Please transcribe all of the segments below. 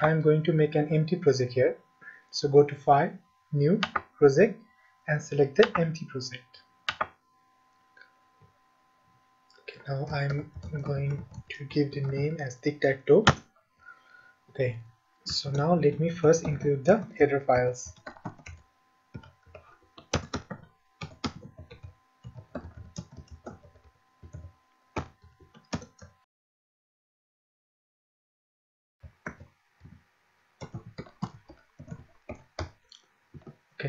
I am going to make an empty project here. So go to File, New Project, and select the empty project. Okay, now I'm going to give the name as tic-tac-toe. Okay, so now let me first include the header files.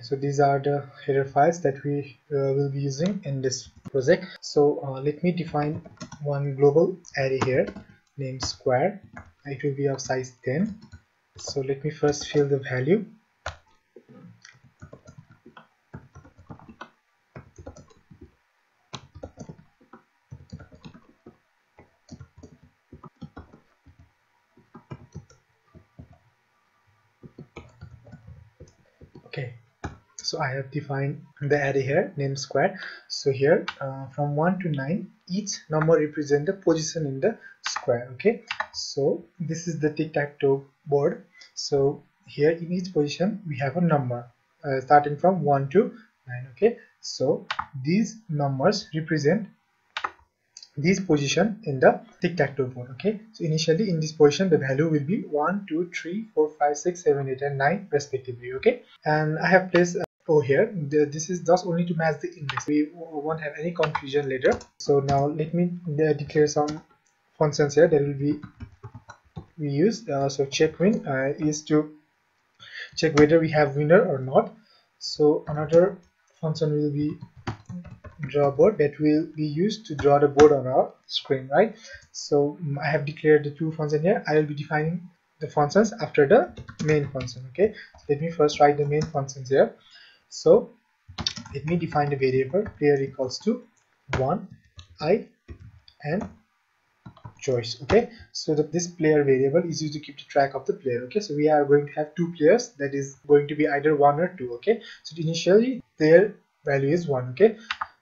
So these are the header files that we will be using in this project. So let me define one global array here named square. It will be of size 10. So let me first fill the value. Okay. So I have defined the array here named square. So here from 1 to 9 each number represents the position in the square. Okay, so this is the tic-tac-toe board. So here in each position we have a number starting from 1 to 9. Okay, so these numbers represent this position in the tic-tac-toe board. Okay, so initially in this position the value will be 1 2 3 4 5 6 7 8 and 9 respectively. Okay, and I have placed O here. This is just only to match the index. We won't have any confusion later. So now let me declare some functions here that will be used. So check win is to check whether we have winner or not. So another function will be draw board that will be used to draw the board on our screen, right? So I have declared the two functions here. I will be defining the functions after the main function. Okay, so let me first write the main functions here. So let me define the variable player equals to 1, I, and choice. Okay, so that this player variable is used to keep the track of the player. Okay, so we are going to have two players, that is going to be either 1 or 2. Okay, so initially their value is 1. Okay,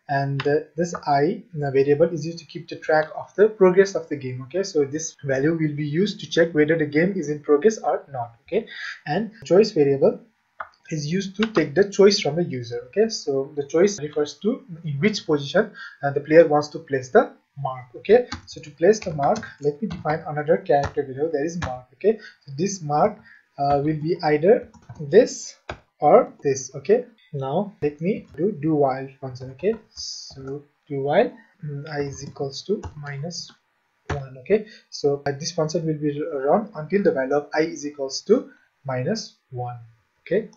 and this I variable is used to keep the track of the progress of the game. Okay, so this value will be used to check whether the game is in progress or not. Okay, and choice variable is used to take the choice from the user. Okay, so the choice refers to in which position the player wants to place the mark. Okay, so to place the mark, let me define another character variable that is mark. Okay, so this mark will be either this or this. Okay, now let me do while function. Okay, so do while I is equals to -1. Okay, so this function will be run until the value of I is equals to -1. Okay,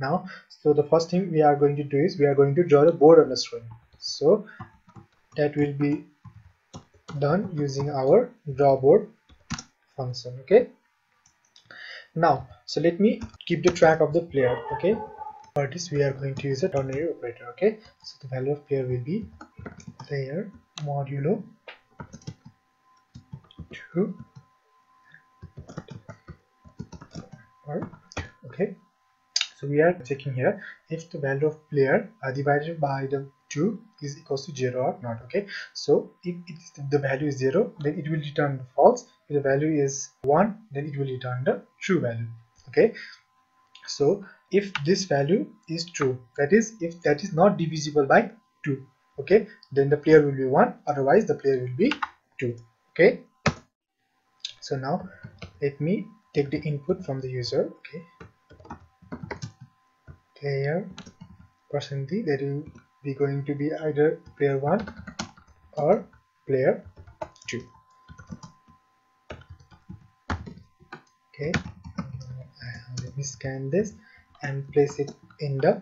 now so the first thing we are going to do is we are going to draw the board on the screen. So that will be done using our draw board function. Okay, now so let me keep the track of the player. Okay, for this we are going to use a ternary operator. Okay, so the value of player will be player modulo 2 or okay. So we are checking here if the value of player divided by the 2 is equals to 0 or not. Okay, so if the value is 0, then it will return false. If the value is 1, then it will return the true value. Okay, so if this value is true, that is if that is not divisible by 2, okay, then the player will be 1, otherwise the player will be 2. Okay, so now let me take the input from the user. Okay, player %d, that will be going to be either player 1 or player 2. Okay, let me scan this and place it in the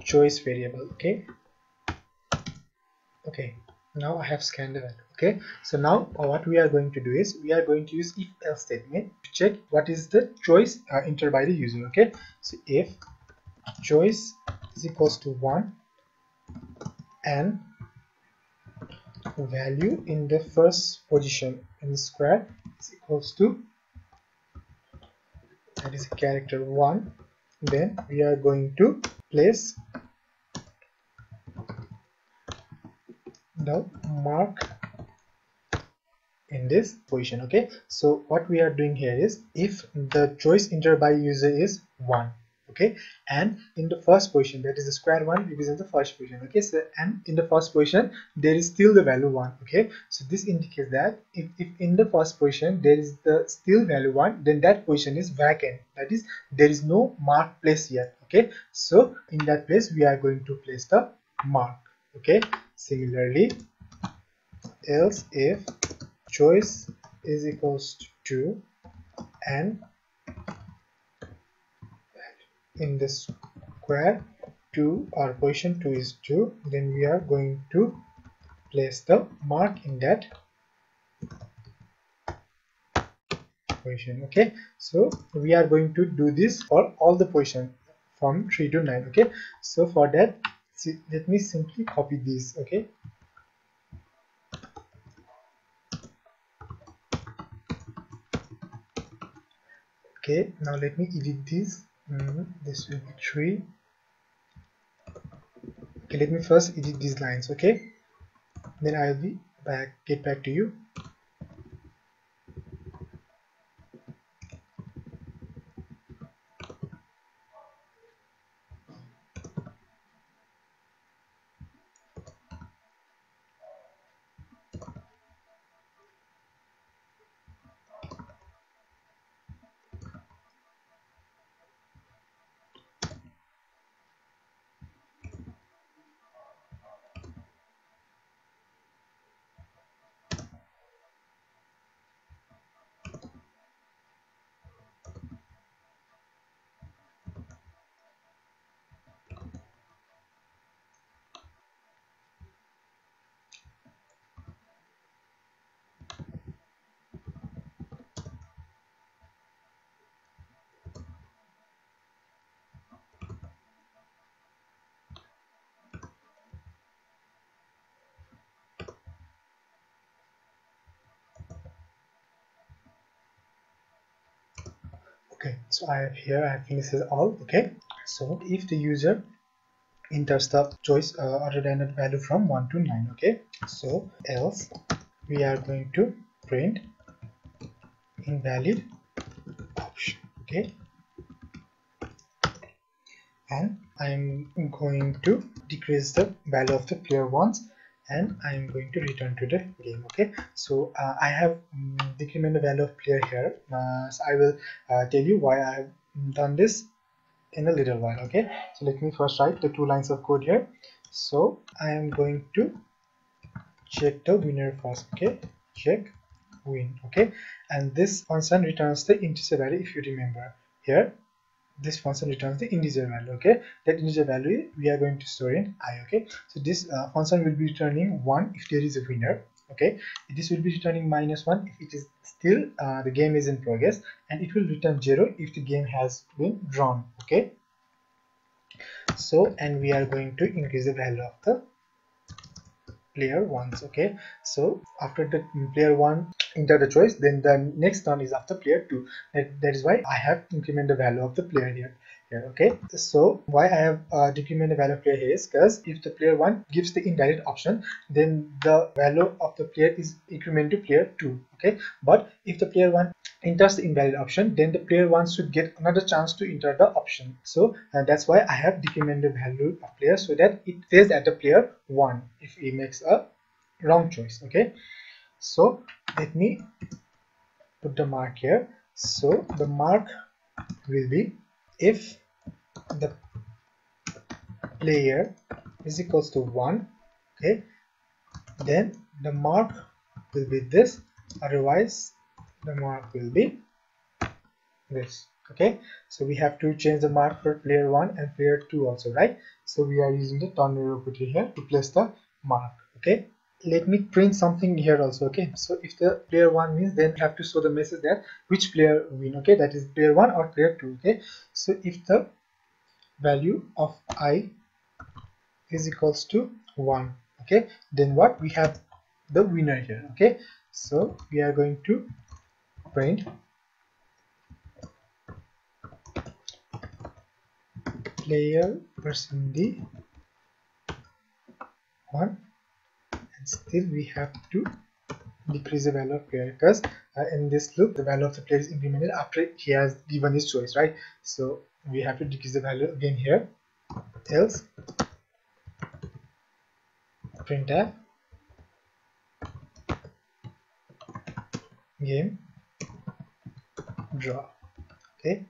choice variable. Okay, okay, now I have scanned the value. Okay, so now what we are going to do is we are going to use if else statement to check what is the choice entered by the user. Okay, so if choice is equals to 1 and value in the first position in the square is equals to, that is a character 1, then we are going to place now mark in this position. Okay, so what we are doing here is if the choice entered by user is 1, okay, and in the first position, that is the square 1 represents the first position. Okay, so and in the first position there is still the value 1. Okay, so this indicates that if in the first position there is the still value 1, then that position is vacant, that is there is no mark placed yet. Okay, so in that place we are going to place the mark. Okay, similarly, else if choice is equals to 2 and in the square 2 or position 2 is 2, then we are going to place the mark in that position. Okay, so we are going to do this for all the position from 3 to 9. Okay, so for that, let me simply copy this. Okay, okay, now let me edit this. This will be 3. Okay, let me first edit these lines. Okay, then I'll be back, get back to you. Okay, so I have here, I have finished it all. Okay, so if the user enters the choice or random value from 1 to 9. Okay, so else we are going to print invalid option. Okay, and I am going to decrease the value of the player once, and I am going to return to the game. Okay, so I have decremented the value of player here. So I will tell you why I have done this in a little while. Okay, so let me first write the 2 lines of code here. So I am going to check the winner first. Okay, check win. Okay, and this function returns the integer value. If you remember here, this function returns the integer value. Okay, that integer value we are going to store in I. okay, so this function will be returning 1 if there is a winner. Okay, this will be returning -1 if it is still the game is in progress, and it will return 0 if the game has been drawn. Okay, so and we are going to increase the value of the player once. Okay, so after the player 1 enter the choice, then the next turn is after player 2. That is why I have incremented the value of the player here. Okay, so why I have decremented the value of player here is because if the player 1 gives the invalid option, then the value of the player is incremented to player 2. Okay, but if the player 1 enters the invalid option, then the player 1 should get another chance to enter the option. So that's why I have decremented the value of player, so that it stays at the player 1 if he makes a wrong choice. Okay, so let me put the mark here. So the mark will be if the player is equals to 1. Okay, then the mark will be this, otherwise the mark will be this. Okay, so we have to change the mark for player 1 and player 2 also, right? So we are using the ternary operator here to place the mark. Okay, let me print something here also. Okay, so if the player 1 wins, then we have to show the message that which player win. Okay, that is player 1 or player 2. Okay, so if the value of I is equals to 1, okay, then what we have the winner here. Okay, so we are going to print player person D 1 still we have to decrease the value of player, because in this loop the value of the player is incremented after he has given his choice, right? So we have to decrease the value again here, else printf game draw, okay,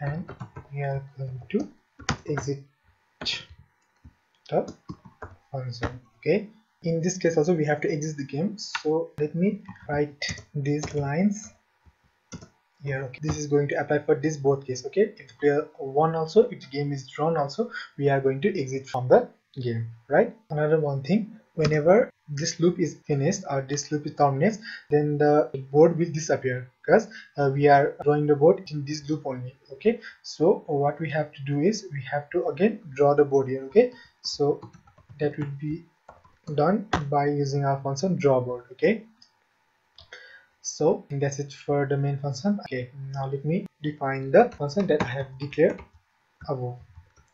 and we are going to exit the console, okay. In this case also we have to exit the game, so let me write these lines here, okay. This is going to apply for this both case, okay. If player won also, if the game is drawn also, we are going to exit from the game, right? Another one thing, whenever this loop is finished or this loop terminates, then the board will disappear, because we are drawing the board in this loop only, okay. So what we have to do is we have to again draw the board here, okay. So that will be done by using our function draw board, okay. So that's it for the main function, okay. Now let me define the function that I have declared above,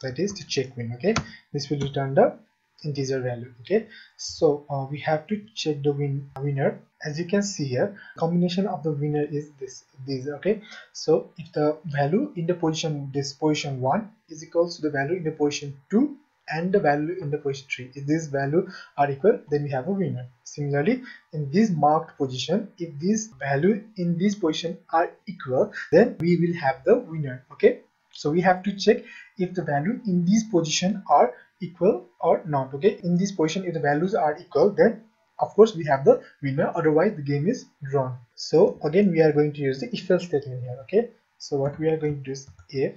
that is the check win, okay. This will return the integer value, okay. So we have to check the winner. As you can see here, combination of the winner is these, okay. So if the value in the position position 1 is equals to the value in the position 2 and the value in the position 3, if these values are equal, then we have a winner. Similarly, in this marked position, if these values in this position are equal, then we will have the winner, okay. So we have to check if the value in this position are equal or not, okay. In this position, if the values are equal, then of course we have the winner, otherwise the game is drawn. So again we are going to use the if else statement here, okay. So what we are going to do is if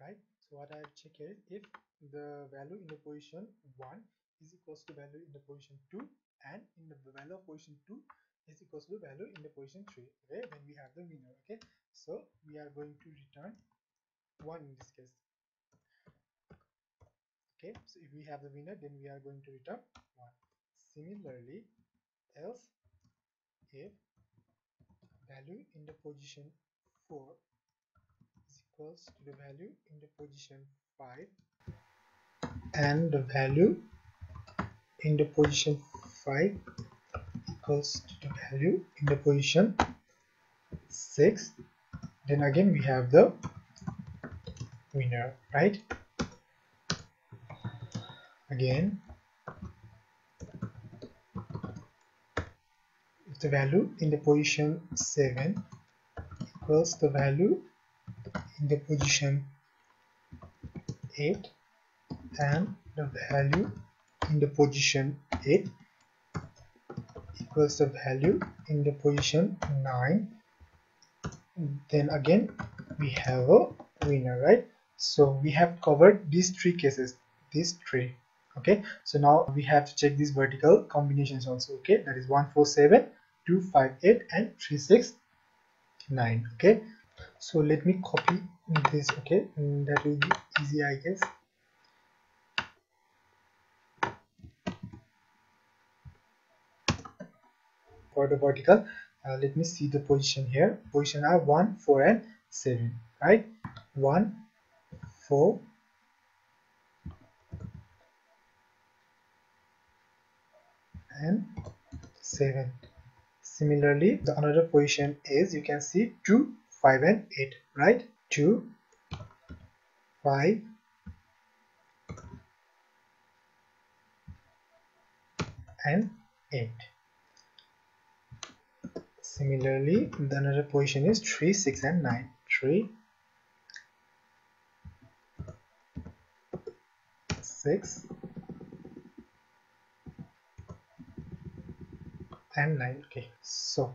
right, so what I have checked here is if the value in the position 1 is equals to value in the position 2 and in the value of position 2 is equals to the value in the position 3, okay, then we have the winner, okay. So we are going to return 1 in this case, okay. So if we have the winner, then we are going to return 1. Similarly, else if value in the position 4 equals to the value in the position 5 and the value in the position 5 equals to the value in the position 6, then again we have the winner, right? Again, if the value in the position 7 equals to the value in the position 8 and the value in the position 8 equals the value in the position 9, then again we have a winner, right? So we have covered these three cases, these three, okay. So now we have to check these vertical combinations also, okay, that is 147, 258 and 369, okay. So let me copy this, okay, and that will be easy, I guess. For the vertical, let me see the position here. Position are 1, 4 and 7, right? 1, 4, and 7. Similarly, the another position is, you can see, 2, 5 and 8, right? 2, 5, 8. Similarly, the another position is 3, 6 and 9. 3, 6 and 9, okay. So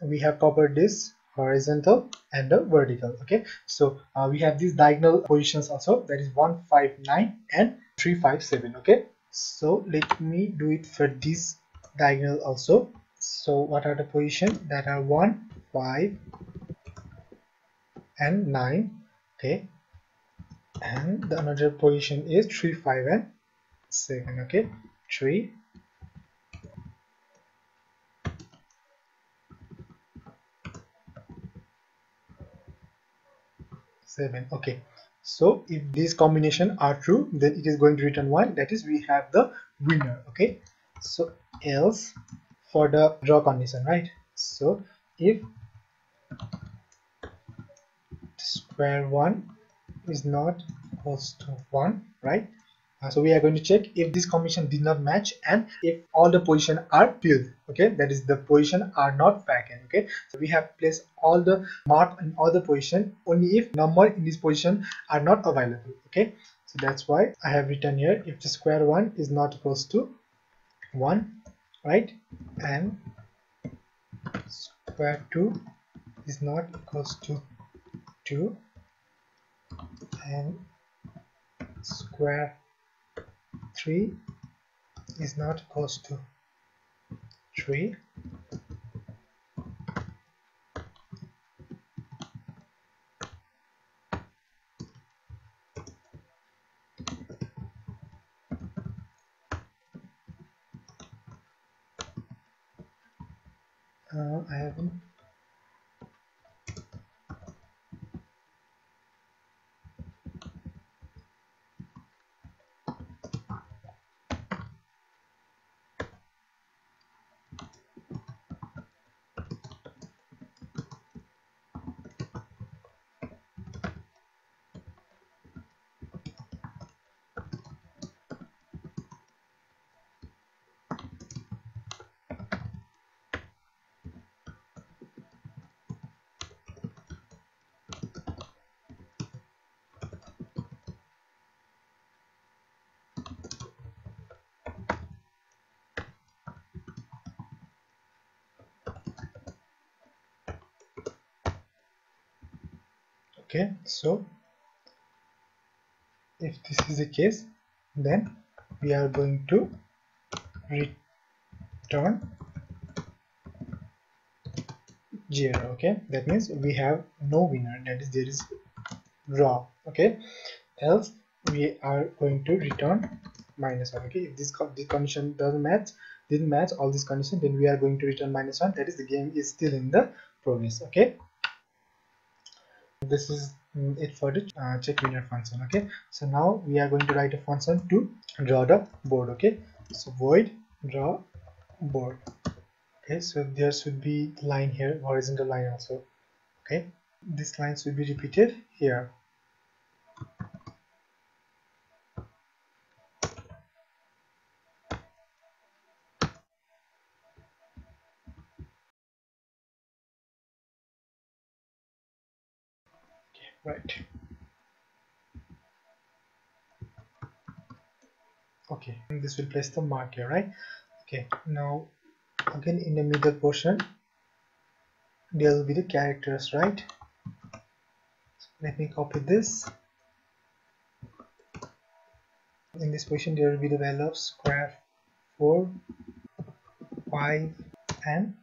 we have covered this horizontal and the vertical, okay. So we have these diagonal positions also, that is 159 and 357, okay. So let me do it for this diagonal also. So what are the positions that are 1, 5 and 9, okay, and the another position is 3, 5 and 7. Okay, 3, 7. Okay, so if these combination are true, then it is going to return 1, that is we have the winner. Okay, so else for the draw condition, right? So if square 1 is not equals to 1, right? So we are going to check if this combination did not match and if all the position are filled. Okay, that is the position are not vacant. Okay, so we have placed all the mark in all the position only if number in this position are not available. Okay, so that's why I have written here if the square 1 is not equals to 1, right, and square 2 is not equals to 2 and square 3 is not equals to 3, I haven't. Okay, so if this is the case, then we are going to return 0. Okay, that means we have no winner, that is there is draw. Okay, else we are going to return -1. Okay, if this condition doesn't match, didn't match all this condition, then we are going to return -1, that is the game is still in the progress. Okay, this is it for the check winner function. Okay, so now we are going to write a function to draw the board. Okay, so void draw board. Okay, so there should be line here, horizontal line also. Okay, this line should be repeated here. Right. Okay, and this will place the mark here, right? Okay, now again in the middle portion there will be the characters, right? So let me copy this. In this position there will be the value of square 4, 5 and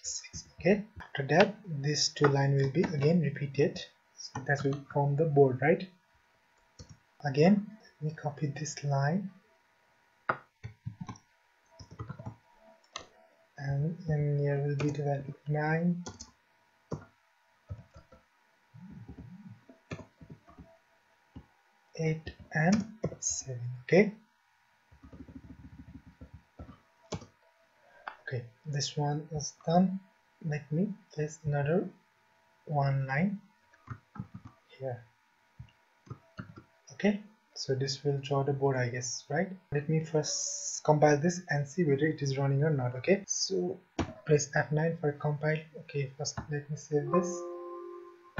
6. Okay, after that these two lines will be again repeated. So that will form the board, right? Again, let me copy this line, and here will be the value 9. Eight and 7. Okay. Okay, this one is done. Let me place another one line. Yeah. Okay, so this will draw the board, I guess, right? Let me first compile this and see whether it is running or not. Okay, so press F9 for compile. Okay, first let me save this.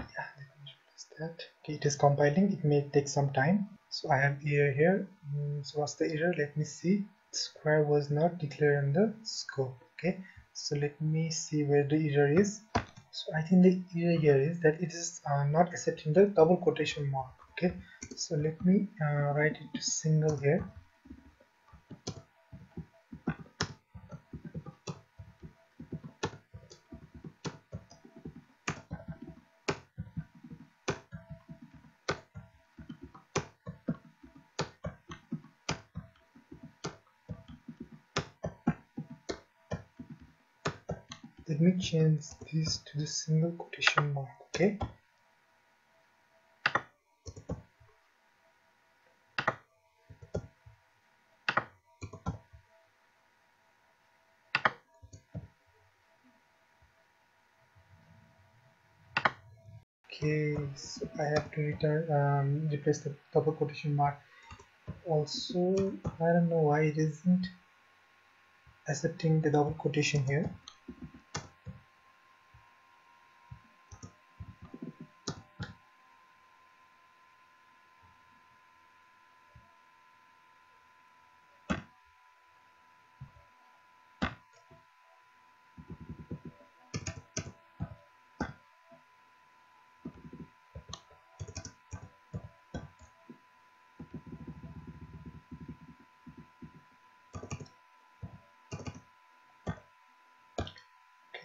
Yeah, let me press that. Okay, it is compiling, it may take some time. So I have error here. So what's the error? Let me see. Square was not declared in the scope. Okay, so let me see where the error is. So I think the error here is that it is not accepting the double quotation mark. Okay, so let me write it to single here. Let me change this to the single quotation mark, okay? Okay, so I have to return, replace the double quotation mark. Also, I don't know why it isn't accepting the double quotation here.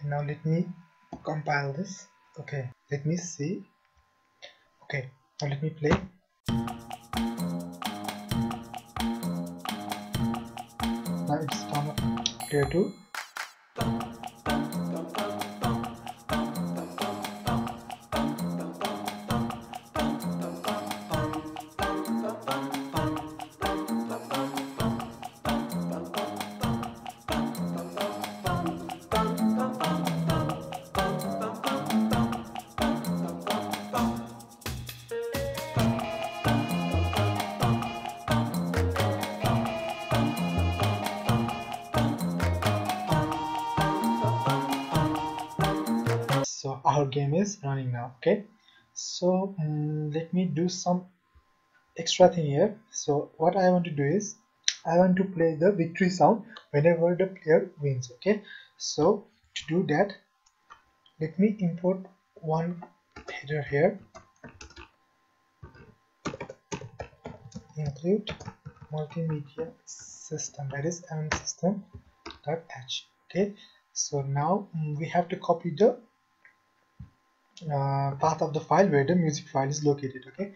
Now let me compile this. Okay, let me see. Okay, now let me play. Now it's time of player 2. So our game is running now. Okay, so let me do some extra thing here. So what I want to do is I want to play the victory sound whenever the player wins. Okay, so to do that, let me import one header here, include multimedia system, that is msystem.h. okay, so now we have to copy the path of the file where the music file is located. Okay,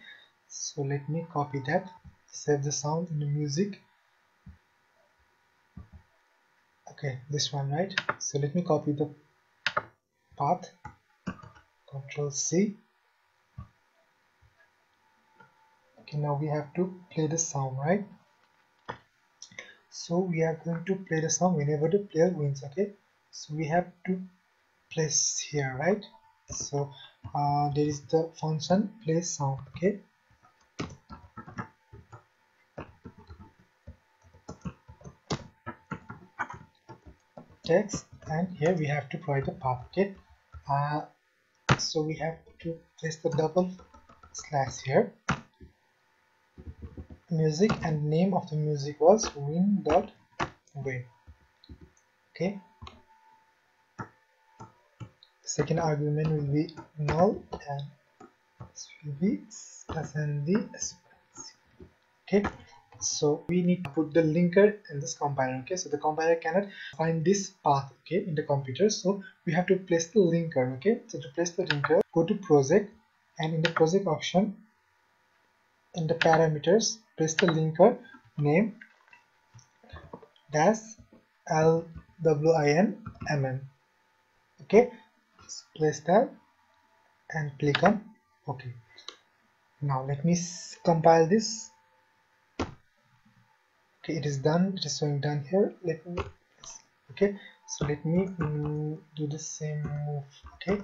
so let me copy that, save the sound in the music. Okay, this one, right? So let me copy the path, Ctrl C. okay, now we have to play the sound, right? So we are going to play the sound whenever the player wins. Okay, so we have to place here, right? So there is the function play sound. Okay, text, and here we have to provide the path. Okay, so we have to place the double slash here, music, and name of the music was win.wav. okay, second argument will be null and this will be ascending. Okay, so we need to put the linker in this compiler. Okay, so the compiler cannot find this path, okay, in the computer, so we have to place the linker. Okay, so to place the linker, go to project, and in the project option, in the parameters, place the linker name dash LWINMN. okay, place that and click on OK. Now let me compile this. Okay, it is done. It is showing done here. Let me, okay, so let me do the same move. Okay,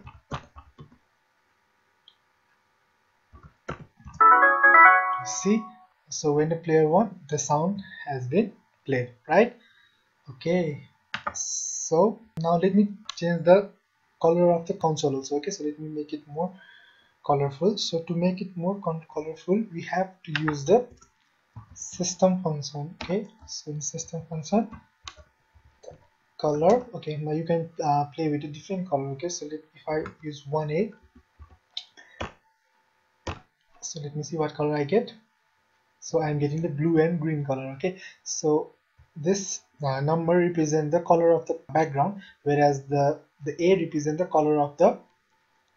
see, so when the player won, the sound has been played, right? Okay, so now let me change the color of the console also. Okay, so let me make it more colorful. So to make it more colorful, we have to use the system function. Okay, so in system function, color. Okay, now you can play with a different color. Okay, so if I use 1A, so let me see what color I get. So I'm getting the blue and green color. Okay, so this number represents the color of the background, whereas the A represents the color of the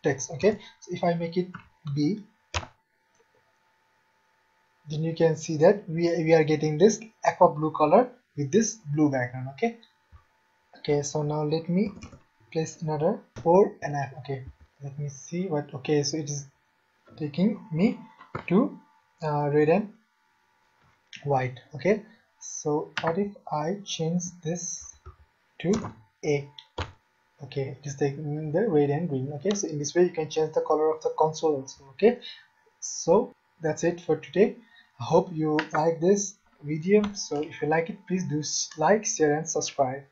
text. Okay, so if I make it B, then you can see that we are getting this aqua blue color with this blue background. Okay, so now let me place another 4 and a half. Okay, let me see what. Okay, so it is taking me to red and white. Okay, so what if I change this to A? Okay, it is taking the red and green. Okay, so in this way you can change the color of the console also. Okay, so that's it for today. I hope you like this video. So if you like it, please do like, share and subscribe.